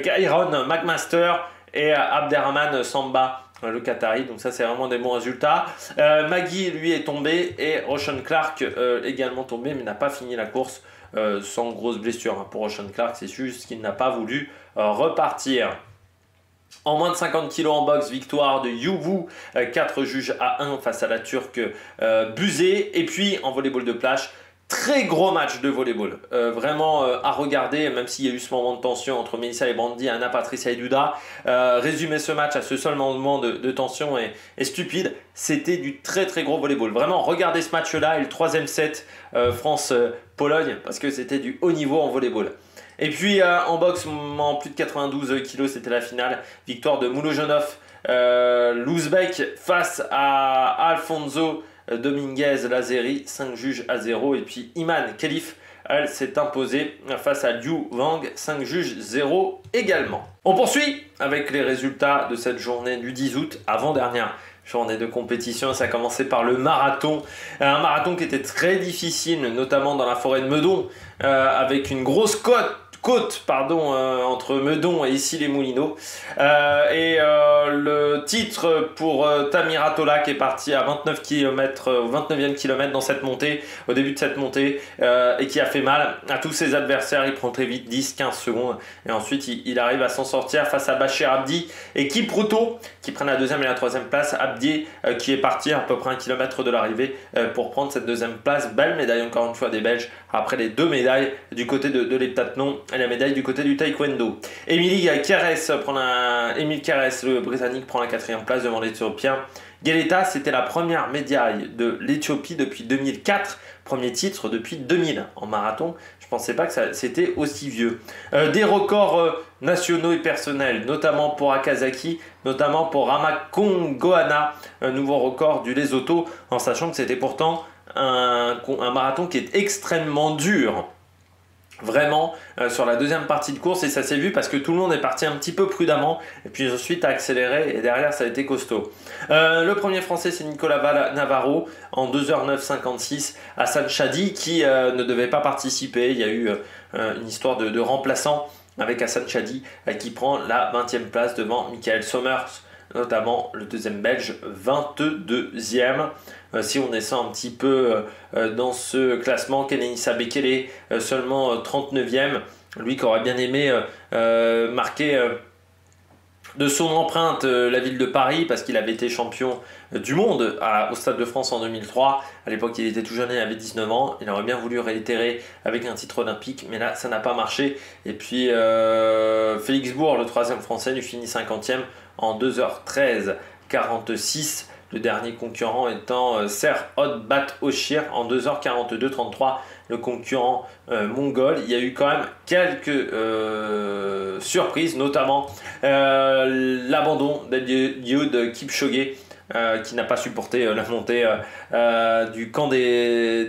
Kyron McMaster et Abderrahman Samba, le Qatari, donc ça c'est vraiment des bons résultats. Maggie, lui, est tombé, et Roshan Clark également tombé, mais n'a pas fini la course sans grosse blessure, hein. Pour Roshan Clark, c'est juste qu'il n'a pas voulu repartir. En moins de 50 kg en boxe, victoire de Yu Woo, 4 juges à 1 face à la Turque Buzé. Et puis en volleyball de plage, Très gros match de volleyball, vraiment à regarder, même s'il y a eu ce moment de tension entre Melissa et Brandy, Anna, Patricia et Duda. Résumer ce match à ce seul moment de tension est stupide. C'était du très gros volleyball. Vraiment, regardez ce match-là et le troisième set France-Pologne, parce que c'était du haut niveau en volleyball. Et puis en boxe, en plus de 92 kilos, c'était la finale. Victoire de Moulojonov, l'Ouzbek face à Alfonso Dominguez Lazeri, 5 juges à 0. Et puis Iman Khelif, elle s'est imposée face à Liu Wang, 5 juges 0 également. On poursuit avec les résultats de cette journée du 10 août, avant-dernière journée de compétition. Ça a commencé par le marathon, un marathon qui était très difficile, notamment dans la forêt de Meudon, avec une grosse côte, entre Meudon et Issy-les-Moulineaux. Le titre pour Tamira Tola, qui est partie à 29 km, au 29e kilomètre dans cette montée, au début de cette montée, et qui a fait mal à tous ses adversaires. Il prend très vite 10-15 secondes et ensuite il arrive à s'en sortir face à Bachir Abdi et Kim Proutot, qui prennent la deuxième et la troisième place. Abdi qui est parti à peu près un kilomètre de l'arrivée pour prendre cette deuxième place. Belle médaille encore une fois des Belges, après les deux médailles du côté de l'heptathlon et la médaille du côté du taekwondo. Émile Kerrès, le Britannique, prend la quatrième place devant l'Éthiopien Geleta. C'était la première médaille de l'Éthiopie depuis 2004, premier titre depuis 2000 en marathon. Je ne pensais pas que c'était aussi vieux. Des records nationaux et personnels, notamment pour Akazaki, notamment pour Ramakongoana, un nouveau record du Lesotho, en sachant que c'était pourtant un marathon qui est extrêmement dur. Vraiment sur la deuxième partie de course, et ça s'est vu parce que tout le monde est parti un petit peu prudemment et puis ensuite a accéléré, et derrière ça a été costaud. Le premier français, c'est Nicolas Navarro en 2h09.56. Hassan Chadi qui ne devait pas participer, il y a eu une histoire de remplaçant avec Hassan Chadi qui prend la 20e place devant Michael Sommers, notamment le deuxième belge, 22e. Si on descend un petit peu dans ce classement, Kenenisa Bekele seulement 39e, lui qui aurait bien aimé marquer de son empreinte la ville de Paris, parce qu'il avait été champion du monde au Stade de France en 2003. À l'époque, il était tout jeune, il avait 19 ans. Il aurait bien voulu réitérer avec un titre olympique, mais là, ça n'a pas marché. Et puis, Félix Bourg, le troisième français, lui finit 50e en 2h13.46. Le dernier concurrent étant Serh Hotbat Oshir en 2h42.33, le concurrent mongol. Il y a eu quand même quelques surprises, notamment l'abandon d'Eliud Kipchoge, qui n'a pas supporté la montée du camp des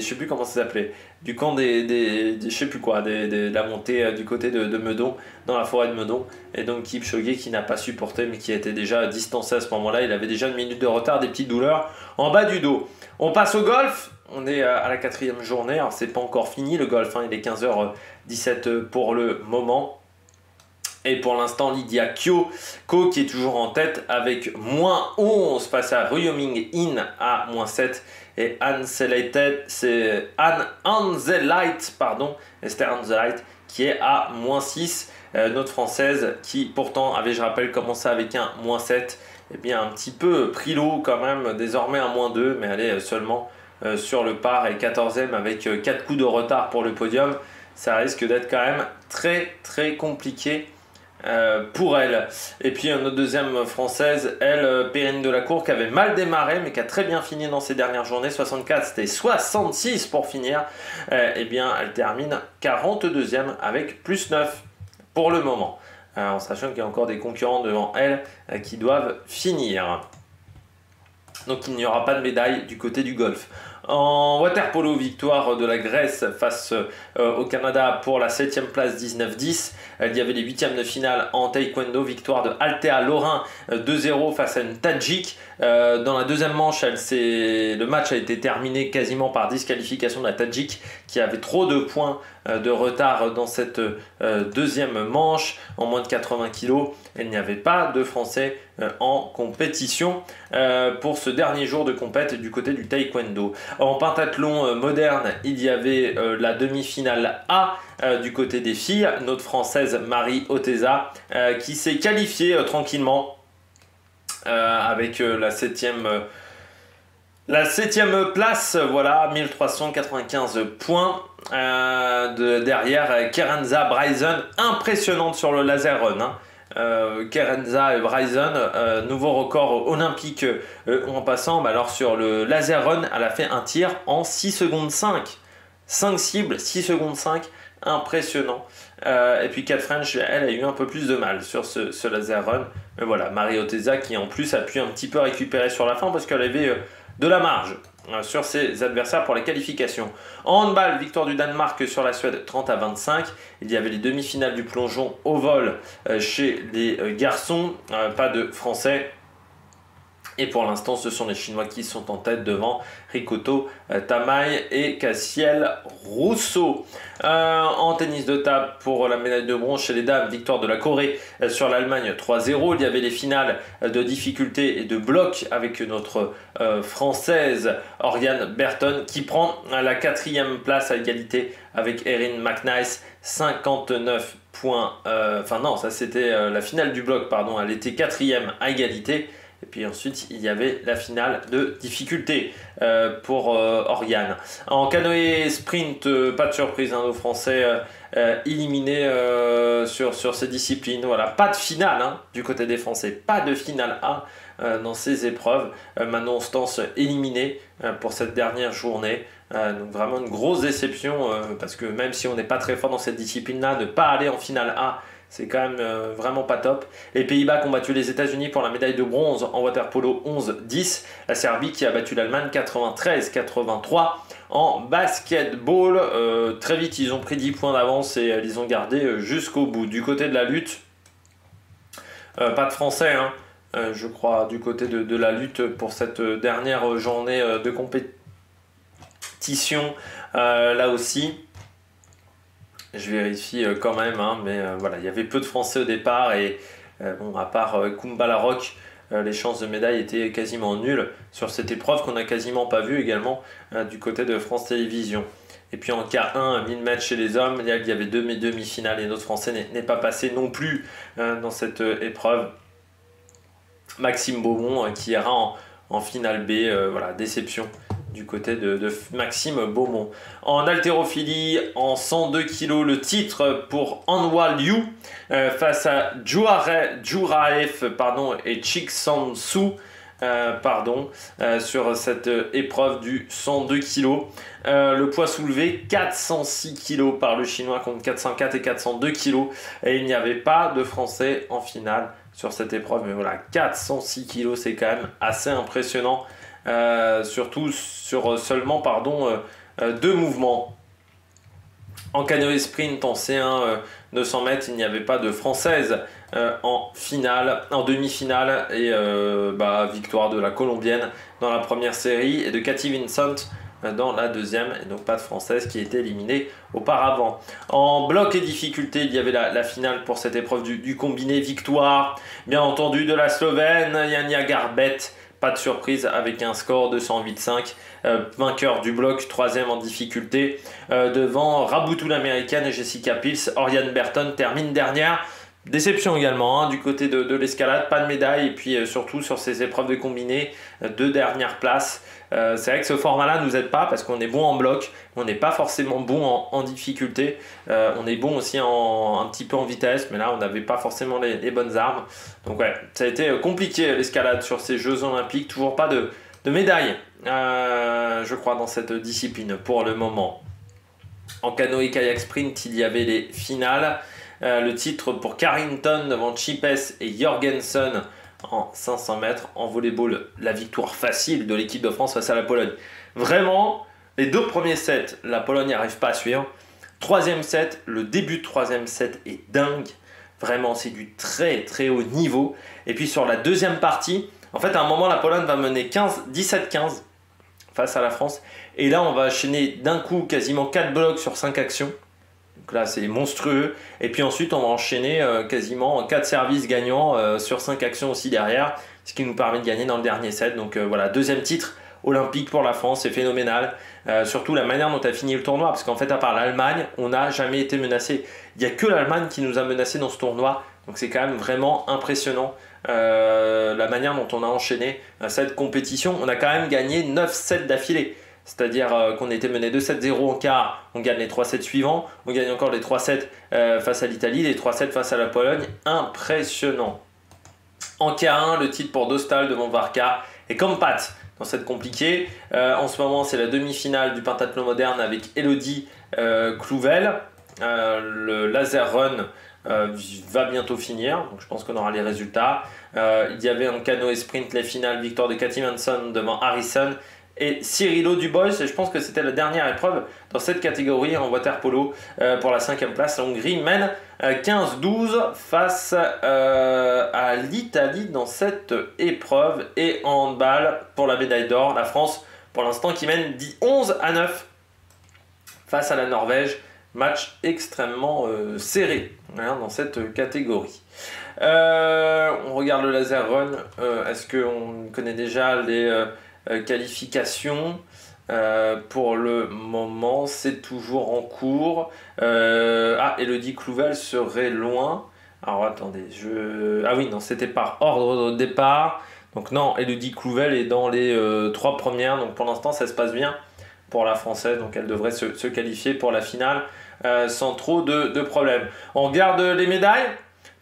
je sais plus comment ça s'appelait, du camp des je sais plus quoi, la montée du côté de Meudon, dans la forêt de Meudon. Et donc Kipchoge qui n'a pas supporté, mais qui était déjà distancé à ce moment-là. Il avait déjà une minute de retard, des petites douleurs en bas du dos. On passe au golf. On est à la quatrième journée. Alors c'est pas encore fini le golf, hein. Il est 15h17 pour le moment. Et pour l'instant, Lydia Ko qui est toujours en tête avec moins 11 face à Ryoming In à moins 7. Et Esther Anzelite qui est à moins 6. Notre française qui pourtant avait, je rappelle, commencé avec un moins 7. Et bien un petit peu pris l'eau quand même, désormais à moins 2. Mais elle est seulement sur le par et 14e avec 4 coups de retard pour le podium. Ça risque d'être quand même très compliqué pour elle. Et puis notre deuxième française, elle, Perrine Delacour, qui avait mal démarré mais qui a très bien fini dans ses dernières journées, 64, c'était 66 pour finir. Et bien elle termine 42e avec plus 9 pour le moment, en sachant qu'il y a encore des concurrents devant elle qui doivent finir. Donc il n'y aura pas de médaille du côté du golf. En waterpolo, victoire de la Grèce face au Canada pour la 7e place, 19-10. Il y avait les 8e de finale en taekwondo, victoire de Althea Lorrain 2-0 face à une Tadjik. Dans la deuxième manche, le match a été terminé quasiment par disqualification de la Tadjik qui avait trop de points de retard dans cette deuxième manche. En moins de 80 kg, il n'y avait pas de Français en compétition pour ce dernier jour de compète du côté du taekwondo. En pentathlon moderne, il y avait la demi-finale A du côté des filles. Notre française Marie Oteza qui s'est qualifiée tranquillement avec la 7e La 7ème place, voilà, 1395 points. Derrière Kerenza Bryson, impressionnante sur le laser run. Hein. Kerenza et Bryson, nouveau record olympique en passant. Bah alors sur le laser run, elle a fait un tir en 6 secondes 5. 5 cibles, 6 secondes 5, impressionnant. Et puis Kat French, elle a eu un peu plus de mal sur ce laser run. Mais voilà, Marie Oteza qui en plus a pu un petit peu récupérer sur la fin parce qu'elle avait de la marge sur ses adversaires pour les qualifications. En handball, victoire du Danemark sur la Suède 30-25. Il y avait les demi-finales du plongeon au vol chez les garçons, pas de français. Et pour l'instant, ce sont les Chinois qui sont en tête devant Rikoto Tamai et Cassiel Rousseau. En tennis de table, pour la médaille de bronze chez les dames, victoire de la Corée sur l'Allemagne 3-0. Il y avait les finales de difficulté et de bloc avec notre Française Oriane Berton qui prend la 4e place à égalité avec Erin McNice, 59 points. Enfin non, ça c'était la finale du bloc, pardon. Elle était 4e à égalité. Et puis ensuite, il y avait la finale de difficulté pour Oriane. En canoë sprint, pas de surprise, hein, nos Français éliminés sur ces disciplines. Voilà, pas de finale hein, du côté des Français, pas de finale A dans ces épreuves. Manon Stance éliminée pour cette dernière journée. Donc vraiment une grosse déception parce que même si on n'est pas très fort dans cette discipline-là, ne pas aller en finale A, c'est quand même vraiment pas top. Les Pays-Bas qui ont battu les États-Unis pour la médaille de bronze en waterpolo 11-10. La Serbie qui a battu l'Allemagne 93-83. En basketball, très vite ils ont pris 10 points d'avance et ils ont gardé jusqu'au bout. Du côté de la lutte, pas de Français, hein, je crois, du côté de la lutte pour cette dernière journée de compétition. Là aussi, je vérifie quand même, hein, mais voilà, il y avait peu de Français au départ et bon, à part Koumba Larocque, les chances de médaille étaient quasiment nulles sur cette épreuve qu'on n'a quasiment pas vue également du côté de France Télévisions. Et puis en K1, 1000 mètres chez les hommes, il y avait deux demi-finales et notre Français n'est pas passé non plus dans cette épreuve. Maxime Beaumont qui ira en finale B, voilà, déception du côté de Maxime Beaumont. En haltérophilie, en 102 kg, le titre pour Hanwha Liu face à Juraev et Chiksansu sur cette épreuve du 102 kg. Le poids soulevé 406 kg par le Chinois contre 404 et 402 kg. Et il n'y avait pas de Français en finale sur cette épreuve. Mais voilà, 406 kg, c'est quand même assez impressionnant. Surtout sur seulement deux mouvements. En canoë sprint en C1 200 mètres, il n'y avait pas de Française en demi-finale et victoire de la Colombienne dans la première série et de Cathy Vincent dans la deuxième, et donc pas de Française qui était éliminée auparavant. En bloc et difficulté, il y avait la finale pour cette épreuve du combiné, victoire bien entendu de la Slovène Janja Garbet. Pas de surprise avec un score 208-5, vainqueur du bloc, 3e en difficulté, devant Raboutou l'américaine et Jessica Pils. Oriane Berton termine dernière, déception également hein, du côté de l'escalade, pas de médaille, et puis surtout sur ces épreuves de combiné, deux dernières places. C'est vrai que ce format-là ne nous aide pas parce qu'on est bon en bloc, on n'est pas forcément bon en difficulté, on est bon aussi un petit peu en vitesse, mais là on n'avait pas forcément les bonnes armes. Donc ouais, ça a été compliqué l'escalade sur ces Jeux Olympiques, toujours pas de médaille, je crois, dans cette discipline pour le moment. En canoë kayak sprint, il y avait les finales, le titre pour Carrington devant Chipes et Jorgensen en 500 mètres. En volleyball, la victoire facile de l'équipe de France face à la Pologne. Vraiment, les deux premiers sets, la Pologne n'arrive pas à suivre. 3e set, le début de 3e set est dingue. Vraiment, c'est du très très haut niveau. Et puis sur la deuxième partie, en fait à un moment la Pologne va mener 17-15 face à la France. Et là on va enchaîner d'un coup quasiment 4 blocs sur 5 actions. Donc là c'est monstrueux, et puis ensuite on va enchaîner quasiment 4 services gagnants sur 5 actions aussi derrière, ce qui nous permet de gagner dans le dernier set. Donc voilà, 2e titre olympique pour la France, c'est phénoménal, surtout la manière dont a fini le tournoi, parce qu'en fait à part l'Allemagne, on n'a jamais été menacé. Il n'y a que l'Allemagne qui nous a menacé dans ce tournoi, donc c'est quand même vraiment impressionnant la manière dont on a enchaîné cette compétition. On a quand même gagné 9 sets d'affilée. C'est-à-dire qu'on était mené 2-7-0 en quart, on gagne les 3 sets suivants, on gagne encore les 3 sets face à l'Italie, les 3 sets face à la Pologne, impressionnant. En K1, le titre pour Dostal devant Varka et Kampat dans cette compliquée. En ce moment, c'est la demi-finale du pentathlon moderne avec Elodie Clouvel. Le laser run va bientôt finir, donc je pense qu'on aura les résultats. Il y avait en canoë sprint les finales, victoire de Cathy Manson devant Harrison et Cyrilo Dubois, et je pense que c'était la dernière épreuve dans cette catégorie en water polo pour la 5e place. La Hongrie mène 15-12 face à l'Italie dans cette épreuve. Et en handball, pour la médaille d'or, la France pour l'instant qui mène 11-9 face à la Norvège. Match extrêmement serré hein, dans cette catégorie. On regarde le laser run. Est-ce qu'on connaît déjà les... qualification pour le moment, c'est toujours en cours. Elodie Clouvel serait loin. Alors attendez, ah oui, non, c'était par ordre de départ. Donc non, Elodie Clouvel est dans les 3 premières. Donc pour l'instant, ça se passe bien pour la Française. Donc elle devrait se qualifier pour la finale sans trop de problèmes. On regarde les médailles.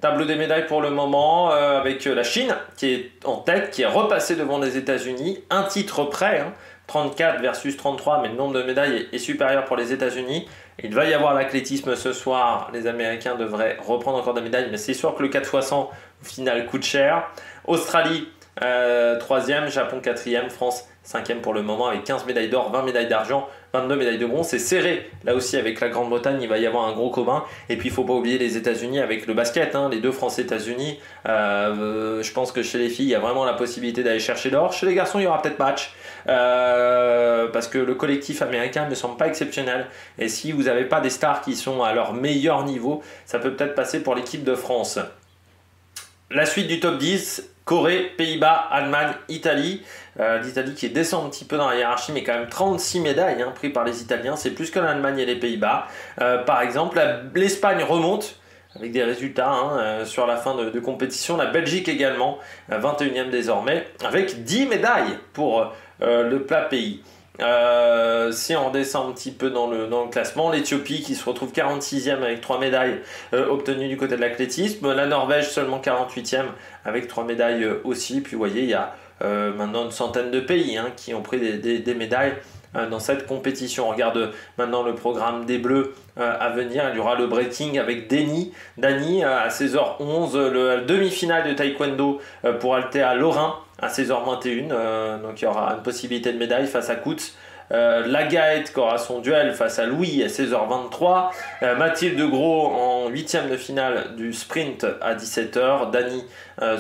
Tableau des médailles pour le moment, avec la Chine qui est en tête, qui est repassée devant les États-Unis, un titre près, hein, 34 versus 33, mais le nombre de médailles est supérieur pour les États-Unis. Il va y avoir l'athlétisme ce soir, les Américains devraient reprendre encore des médailles, mais c'est sûr que le 4x100 au final coûte cher. Australie 3e, Japon 4e, France 5e pour le moment avec 15 médailles d'or, 20 médailles d'argent, 22 médailles de bronze. C'est serré là aussi avec la Grande-Bretagne, il va y avoir un gros combat. Et puis il ne faut pas oublier les États-Unis avec le basket, hein, les deux France-États-Unis. Je pense que chez les filles, il y a vraiment la possibilité d'aller chercher l'or. Chez les garçons, il y aura peut-être match parce que le collectif américain ne me semble pas exceptionnel. Et si vous n'avez pas des stars qui sont à leur meilleur niveau, ça peut peut-être passer pour l'équipe de France. La suite du top 10, Corée, Pays-Bas, Allemagne, Italie. L'Italie qui descend un petit peu dans la hiérarchie, mais quand même 36 médailles hein, prises par les Italiens. C'est plus que l'Allemagne et les Pays-Bas. Par exemple, l'Espagne remonte avec des résultats hein, sur la fin de compétition. La Belgique également, 21e désormais, avec 10 médailles pour le plat pays. Si on redescend un petit peu dans le classement, l'Éthiopie qui se retrouve 46e avec 3 médailles obtenues du côté de l'athlétisme, la Norvège seulement 48e avec 3 médailles aussi. Puis vous voyez, il y a maintenant une centaine de pays hein, qui ont pris des médailles dans cette compétition. On regarde maintenant le programme des Bleus à venir. Il y aura le breaking avec Dany à 16h11, la demi-finale de taekwondo pour Althea Lorrain à 16h21, donc il y aura une possibilité de médaille face à Koutz. Lagaette qui aura son duel face à Louis à 16h23. Mathilde Gros en 8e de finale du sprint à 17h. Dany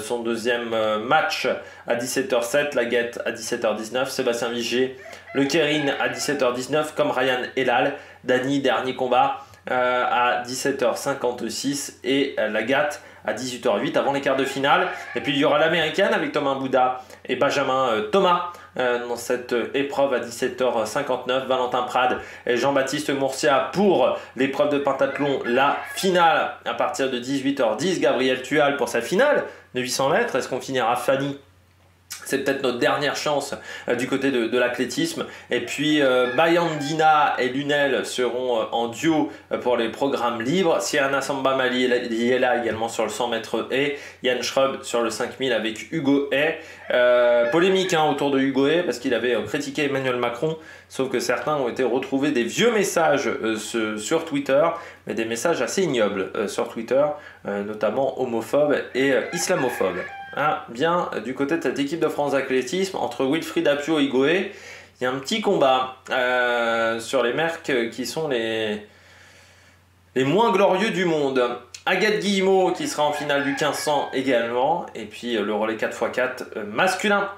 son deuxième match à 17h07. Lagaette à 17h19. Sébastien Vigier, le Kérine à 17h19 comme Ryan Elal. Dany dernier combat à 17h56 et Lagaette à 18h08 avant les quarts de finale. Et puis il y aura l'américaine avec Thomas Bouda et Benjamin Thomas dans cette épreuve à 17h59. Valentin Prade et Jean-Baptiste Mourcia pour l'épreuve de pentathlon, la finale à partir de 18h10. Gabriel Tual pour sa finale de 800 mètres. Est-ce qu'on finira Fanny? C'est peut-être notre dernière chance du côté de l'athlétisme. Et puis Bayandina et Lunel seront en duo pour les programmes libres. Siana Sambamali est là également sur le 100 mètres haies. Yann Schrub sur le 5000 avec Hugo Hay. Polémique hein, autour de Hugo Hay parce qu'il avait critiqué Emmanuel Macron. Sauf que certains ont été retrouvés des vieux messages sur Twitter, mais des messages assez ignobles sur Twitter, notamment homophobes et islamophobes. Hein, bien du côté de cette équipe de France d'athlétisme, entre Wilfried Appiot et Goé, il y a un petit combat sur les mercs qui sont les moins glorieux du monde. Agathe Guillemot qui sera en finale du 1500 également, et puis le relais 4x4 masculin.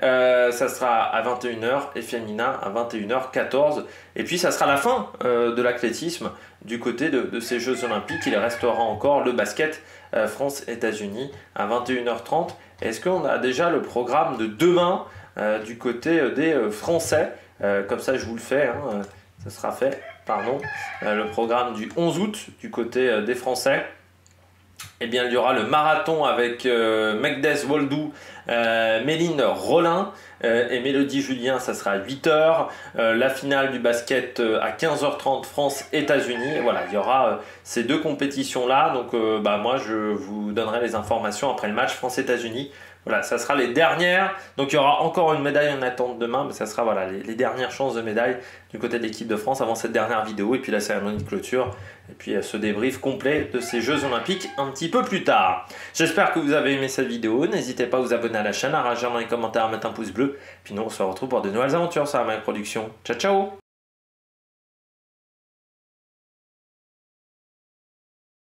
Ça sera à 21h et féminin à 21h14. Et puis ça sera la fin de l'athlétisme du côté de ces Jeux Olympiques. Il restera encore le basket France-États-Unis à 21h30. Est-ce qu'on a déjà le programme de demain du côté des Français? Comme ça je vous le fais, hein, ça sera fait, pardon. Le programme du 11 août du côté des Français. eh bien, il y aura le marathon avec Megdes Woldou, Méline Rollin et Mélodie Julien, ça sera à 8h. La finale du basket à 15h30, France-États-Unis. Voilà, il y aura ces deux compétitions-là. Donc, moi, je vous donnerai les informations après le match France-États-Unis. Voilà, ça sera les dernières. Donc, il y aura encore une médaille en attente demain. Mais ça sera voilà, les dernières chances de médaille du côté de l'équipe de France avant cette dernière vidéo. Et puis, la cérémonie de clôture. Et puis, ce débrief complet de ces Jeux Olympiques un petit peu plus tard. J'espère que vous avez aimé cette vidéo. N'hésitez pas à vous abonner à la chaîne, à réagir dans les commentaires, à mettre un pouce bleu. Puis, nous, on se retrouve pour de nouvelles aventures sur la même production. Ciao, ciao!